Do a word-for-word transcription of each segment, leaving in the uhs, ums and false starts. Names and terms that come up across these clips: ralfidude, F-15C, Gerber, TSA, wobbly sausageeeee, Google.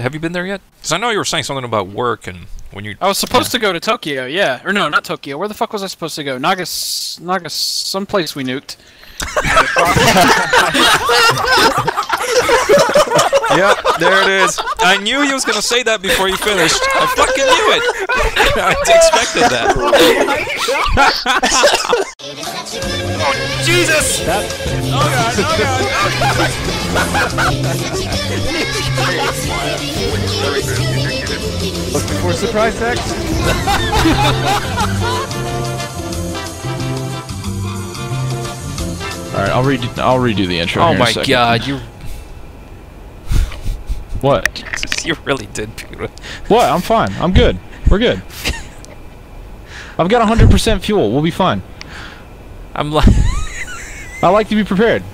have you been there yet? Because I know you were saying something about work and when you. I was supposed yeah. to go to Tokyo, yeah, or no, not Tokyo. Where the fuck was I supposed to go? Nagas, Nagas, someplace we nuked. Yep, there it is. I knew you was gonna say that before you finished. I fucking knew it. I expected that. Oh Jesus! That... Oh god! Oh god! Oh god! Looking for surprise sex? All right, I'll redo. I'll redo the intro. Oh my god, you! What? Jesus, you really did. What? I'm fine. I'm good. We're good. I've got one hundred percent fuel. We'll be fine. I'm like. I like to be prepared.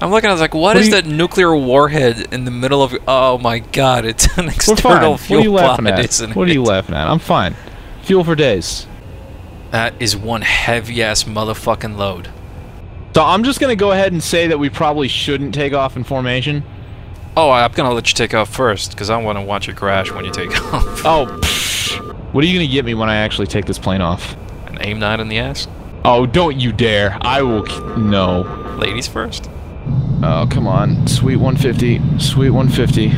I'm looking. I was like, what, what is that nuclear warhead in the middle of? Oh my god, it's an external fuel planet, isn't it? What are you laughing at? I'm fine. Fuel for days. That is one heavy ass motherfucking load. So I'm just gonna go ahead and say that we probably shouldn't take off in formation. Oh, I'm gonna let you take off first, because I want to watch it crash when you take off. Oh, psh. What are you gonna get me when I actually take this plane off? An aim nine in the ass? Oh, don't you dare. I will... No. Ladies first. Oh, come on. Sweet one fifty. Sweet one fifty.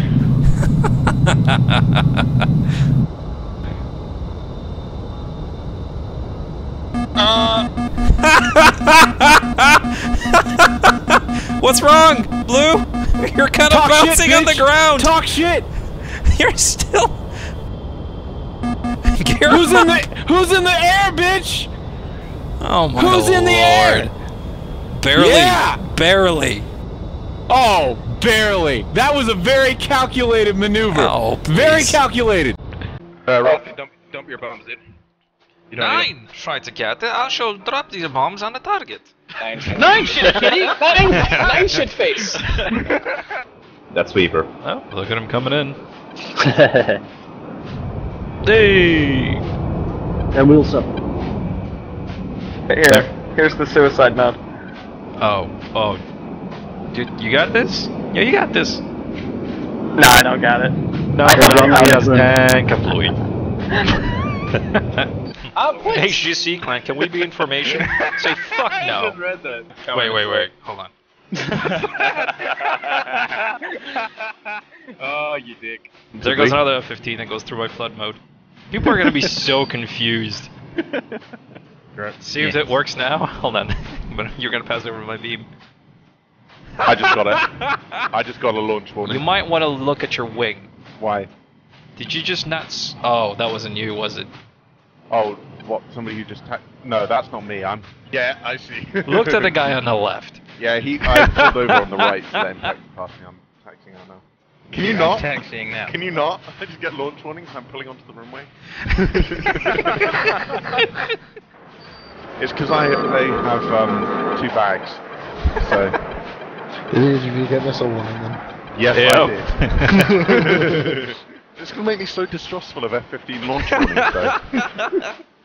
uh... What's wrong, Blue? You're kind of Talk bouncing shit, on the ground. Talk shit. You're still. Gear who's up. in the Who's in the air, bitch? Oh my Who's Lord. in the air? Barely. Yeah. Barely. Oh, barely. That was a very calculated maneuver. Oh, please. Very calculated. Uh, Ralphie, dump, dump your bombs, dude. You don't Nine. Need tried to get it. I shall drop these bombs on the target. Nine, Nine shit, kitty! Nine, Nine shit face! That's Weaver. Oh, look at him coming in. Hey! And Wilson. Here, here's the suicide mode. Oh, oh. Dude, you got this? Yeah, you got this. No, I don't got it. No, I don't got it. Dang, complete. Um, hey, G C clan, can we be information? Say fuck no. Read that. Oh, wait, wait, wait. Hold on. Oh, you dick. There goes another F fifteen that goes through my flood mode. People are gonna be so confused. See if it works now? Hold on. But you're gonna pass over my beam. I just got it. I just got a launch warning. You might want to look at your wing. Why? Did you just not s- Oh, that wasn't you, was it? Oh, what, somebody who just ta- No, that's not me, I'm- Yeah, I see. Looked at the guy on the left. Yeah, he- I pulled over on the right, so then passing me, I'm taxiing out now. Can you yeah, not? I'm taxiing now. Can you not? I just get launch warnings, I'm pulling onto the runway. It's because I- they have, um, two bags. So... Did you get this all warning then? Yes, yeah. I did. It's gonna make me so distrustful of F fifteen launch warnings, though.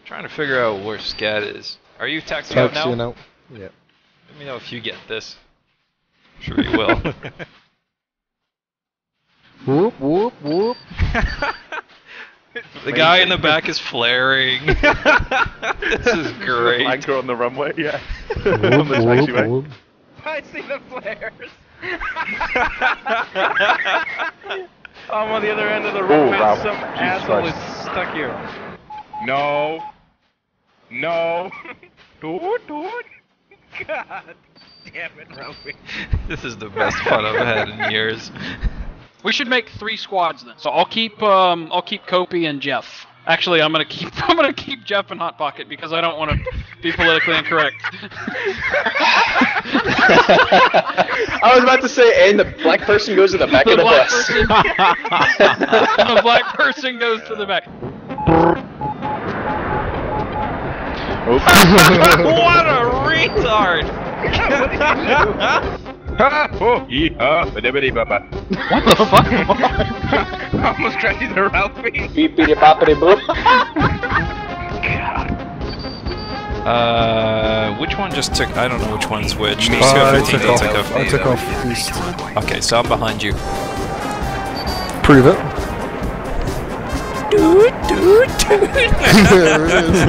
Trying to figure out where Scat is. Are you taxiing out now? Out. Yeah. Let me know if you get this. I'm sure you will. Whoop whoop whoop. The guy in the back is flaring. This is great. Anchor on the runway, yeah. Whoop, whoop, whoop. I see the flares. I'm on the other end of the room, and wow. some Jesus asshole Christ. is stuck here. No. No. Dude, dude. God damn it, Ralphie. This is the best fun I've had in years. We should make three squads then. So I'll keep, um, I'll keep Kopi and Jeff. Actually, I'm gonna keep, I'm gonna keep Jeff and Hot Pocket because I don't want to be politically incorrect. I was about to say, and the black person goes to the back the of the black bus. Person, the black person goes yeah. to the back. What a retard! What the fuck? I almost crashed into Ralphie. Beepity boppity boop. God. Uh, which one just took? I don't know which one's which. Uh, I took off. I took off east. Okay, so I'm behind you. prove it. Dude, dude, dude. There it is.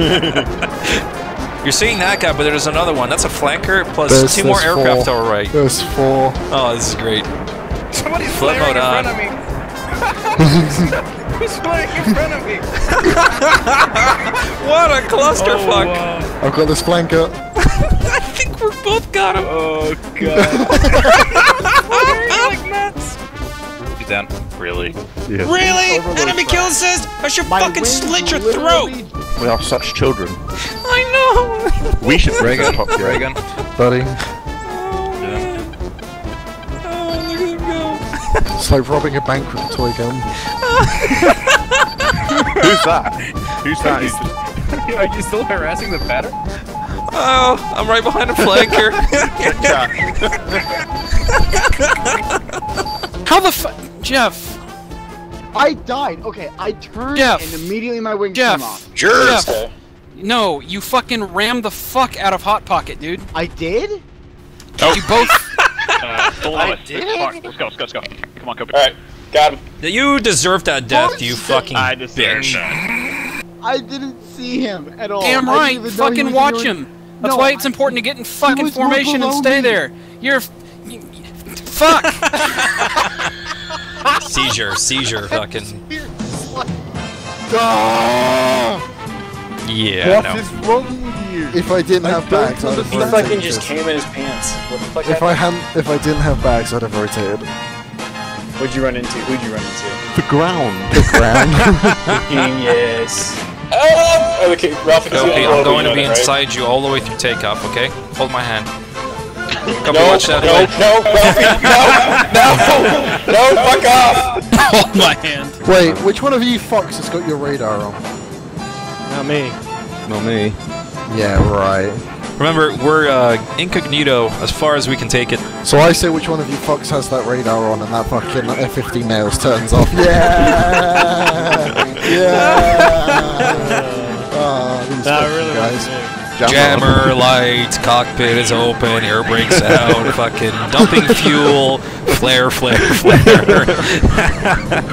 You're seeing that guy, but there's another one. That's a flanker plus there's, two there's more aircraft to our right. There's four. Oh, this is great. Somebody's Flip flaring mode in on. front of me. Who's flaring in front of me? What a clusterfuck. Oh, wow. I've got this flanker. I think we both got him. Oh, God. Like nuts. He's down. Really? Yeah. Really? Enemy kill assist? I should My fucking slit your throat! We are such children. I know! We should bring it, Top Gear again. Buddy. Oh, man. Oh, look at him go. It's like robbing a bank with a toy gun. Who's that? Who's that? Are you, are you still harassing the batter? Oh, I'm right behind a flanker. How the f- Jeff. I died. Okay, I turned Jeff. and immediately my wings Jeff. came off. Jeff. Jeff. No, you fucking rammed the fuck out of Hot Pocket, dude. I did? Oh. You both. uh, hold on. I did? Come on, let's go, let's go, let's go. Come on, Cooper. Alright, got him. You deserved that death, what? you fucking I bitch. I didn't see him at all. Damn right, fucking watch doing... him. That's no, why it's I... important to get in fucking formation and stay me. there. You're. You... Fuck! Seizure, seizure, fucking. Yeah, what no. is wrong with you? If I didn't I have bags, I'd have He rotated. fucking just came in his pants. What the fuck? If I hadn't, if I didn't have bags, I'd have rotated. What'd you run into? Who'd you run into? The ground. The ground. Yes. Oh, okay, Ralph, okay, I'm going to be inside right? you all the way through takeoff. Okay, hold my hand. Come no, watch that no, play. no, no, no, no, no, fuck off! Hold my hand. Wait, which one of you fucks has got your radar on? Not me. Not me. Yeah, right. Remember, we're uh, incognito as far as we can take it. So I say which one of you fucks has that radar on and that fucking F fifteen nails turns off. Yeah! Yeah! Oh, these nah, really guys. Jammer, lights, cockpit is open, air brakes out, fucking dumping fuel, flare, flare, flare.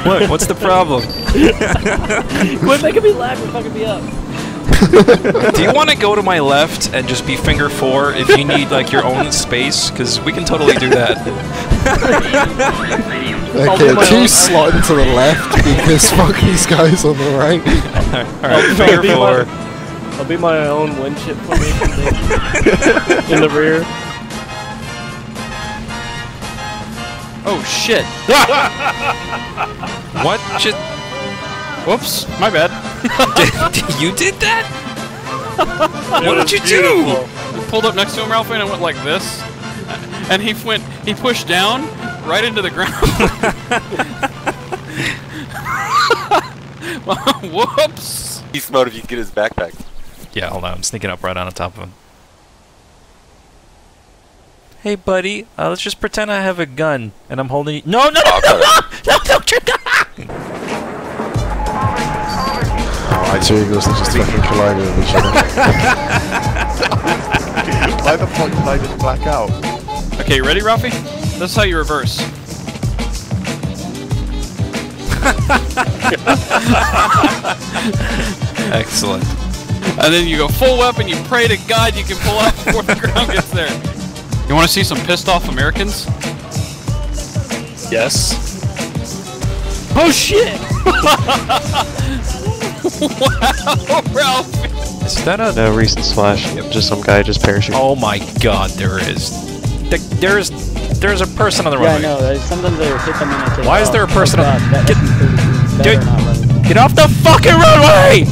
What? What's the problem? What if they could be live and fucking be up? Do you want to go to my left and just be finger four if you need like your own space? Because we can totally do that. Okay, two slot to the left because fuck these guys on the right. Alright, finger four. I'll be my own wind ship formation thing in the rear. Oh shit! What? Shit! Whoops! My bad. did, you did that? What did you beautiful. do? I pulled up next to him, Ralphie, and I went like this, and he went. He pushed down right into the ground. Whoops! He's mode if you get his backpack. Yeah, hold on, I'm sneaking up right on top of him. Hey, buddy, uh, let's just pretend I have a gun, and I'm holding. No, no, no, oh, no, no, no, no, turn down! Oh, I two eagles that just fucking collided with each other. Why the fuck did I just black out? Okay, you ready, Ralphie? This is how you reverse. Excellent. And then you go full weapon, you pray to God you can pull out before the ground gets there. You want to see some pissed off Americans? Yes. Oh shit! Wow, Ralph! Is that a no recent slash? Yep. Just some guy just parachuting. Oh my God, there is. There is. There's a person on the runway. Yeah, I know. There's something they hit them in a take Why off. is there a person oh, on the get, get, get off the fucking runway!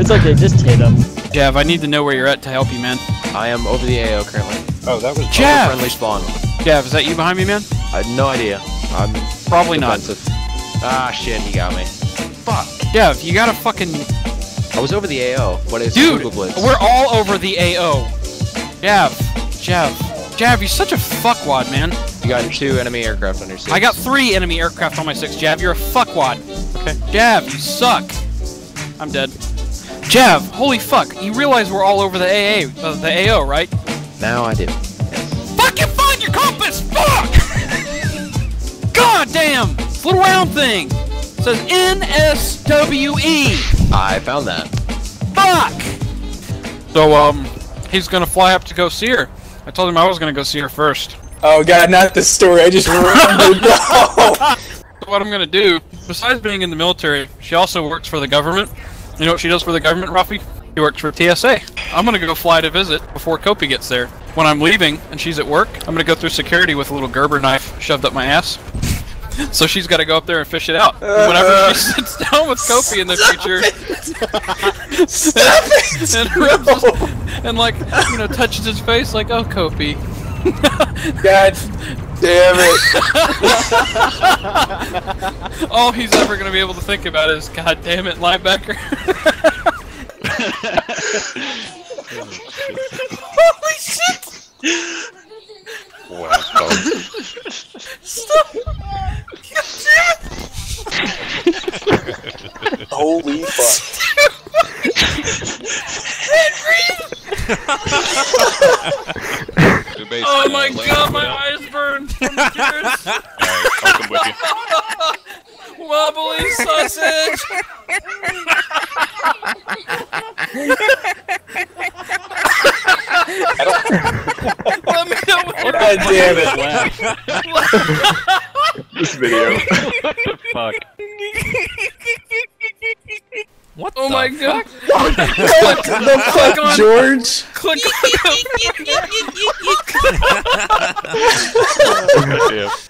It's okay, just hit him. Jav, I need to know where you're at to help you, man. I am over the A O currently. Oh, that was Jav. friendly spawn. Jav, is that you behind me, man? I have no idea. I'm probably defensive. not. Ah, shit, he got me. Fuck. Jav, you gotta fucking. I was over the A O, but it's Dude, Google Blitz. We're all over the A O. Jav, Jav, Jav, you're such a fuckwad, man. You got two enemy aircraft on your six. I got three enemy aircraft on my six, Jav. You're a fuckwad. Okay. Jav, you suck. I'm dead. Jav, holy fuck! You realize we're all over the A A, uh, the A O, right? Now I do. Yes. Fucking find your compass! Fuck! God Goddamn! Little round thing! It says N S W E! I found that. Fuck! So, um, he's gonna fly up to go see her. I told him I was gonna go see her first. Oh god, not this story, I just remembered. No! So what I'm gonna do, besides being in the military, she also works for the government. You know what she does for the government, Rafi? She works for T S A. I'm gonna go fly to visit before Kopi gets there. When I'm leaving and she's at work, I'm gonna go through security with a little Gerber knife shoved up my ass. So she's got to go up there and fish it out. Uh, Whenever she sits down with Kopi in the future, it. Stop it. And rubs no. his, and like you know touches his face like, oh Kopi. God damn it! All he's ever gonna be able to think about is, God damn it, linebacker. Holy shit! Wow. Stop! Holy fuck. Oh my god, my eyes burned from the tears. I'll come with you. Wobbly sausage! Let me know what you're God damn it. This video. What the fuck? What oh the my fuck? God! What the fuck, on, George? Click on the